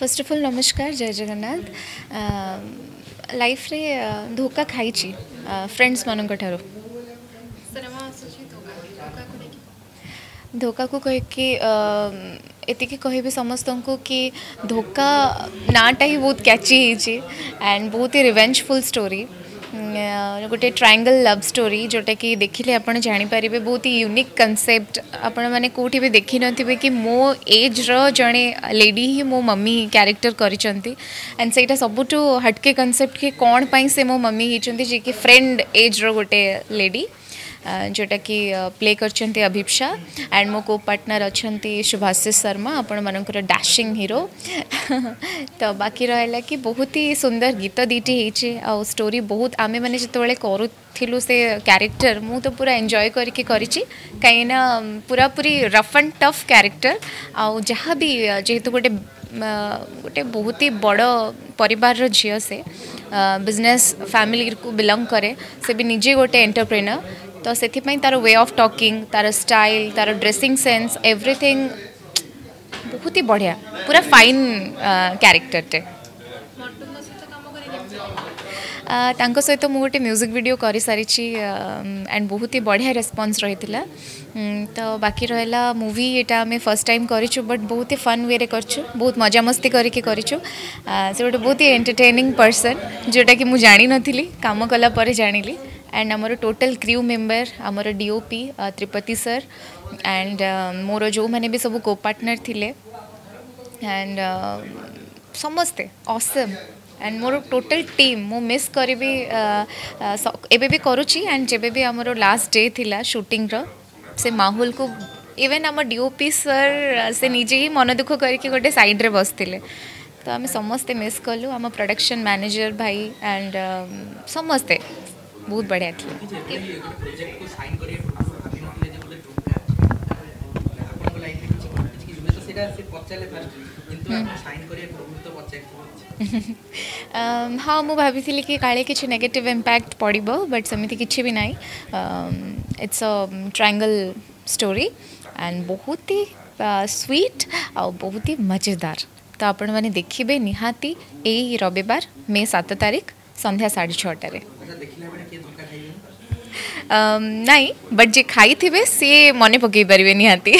first of all नमस्कार जय Jagannath life रे धोका खाई फ्रेंड्स मान धोका को कहक कह समस्त को कि धोका नाटा ही बहुत कैची एंड बहुत ही रिवेंजफुल स्टोरी गोटे ट्रायंगल लव स्टोरी जोटा कि देखिले आप जापर बहुत ही यूनिक कनसेप्ट आपने कौटी भी देखी नथिबे कि मो एज रो जने लेडी ही मो मम्मी क्यारेक्टर करिसेंती एंड सेटा सबुटू हटके कनसेप्ट के कौन पाई से मो मम्मी हिचंती जे कि फ्रेंड एज रो गोटे लेडी जोटा कि प्ले करचंती अभिप्सा एंड मो को पार्टनर अच्छे शुभाशीष शर्मा आपण मानकर डैशिंग हीरो तो बाकी रहा कि बहुत ही सुंदर गीत दीटी हो स्टोरी बहुत आम मैंने जिते करूँ से क्यारेक्टर मु तो पूरा एंजॉय करके कहीं पूरा पूरी रफ एंड टफ क्यारेक्टर आउ जहाँ भी जेहेतु गोटे बहुत ही बड़ परिवार झील से बिजनेस फैमिली को बिलंग करे से भी निजे गोटे एंटरप्रेनर तो से तार वे ऑफ टॉकिंग तार स्टाइल तार ड्रेसिंग सेंस एवरीथिंग बहुत ही बढ़िया पूरा फाइन कैरेक्टर टे तांको सहित मु गोटे म्यूजिक वीडियो कर सारी एंड बहुत ही बढ़िया रेस्पॉन्स रही थिला तो बाकी रहा मूवी एटा आम फर्स्ट टाइम करूँ बट बहुत ही फन वे करूँ बहुत मजा मस्ती करके करूँ से गोटे बहुत ही एंटरटेनिंग पर्सन जोटा कि मुझे जानी नथिली काम कलापर जानी एंड आमर टोटल क्रू मेम्बर आमर डीओपी त्रिपति सर एंड मोर जो मैंने भी सब को पार्टनर थिले एंड समस्ते ऑसम एंड मोर टोटल टीम मो मिस करी भी एबे भी करुची एंड जेबे भी आमर लास्ट डे थिला शूटिंग रो से माहौल को इवेन आम डीओपी सर से निजे ही मन दुख करके गोटे साइड रे बसथिले तो आम समस्ते मिस कलु आम प्रोडक्शन मैनेजर भाई एंड समस्ते बहुत बढ़िया हाँ मु भाभी थी कि काले किसी नेगेटिव इंपैक्ट पड़ो बट सेमती किसी भी नाई it's a triangle story and बहुत ही स्वीट और बहुत ही मजेदार तो आपण मैंने देखिए निहाती यही रविवार मे 7 तारीख संध्या 6:30 नाई बट जे खाई थे सी मन पकई पारे निहाती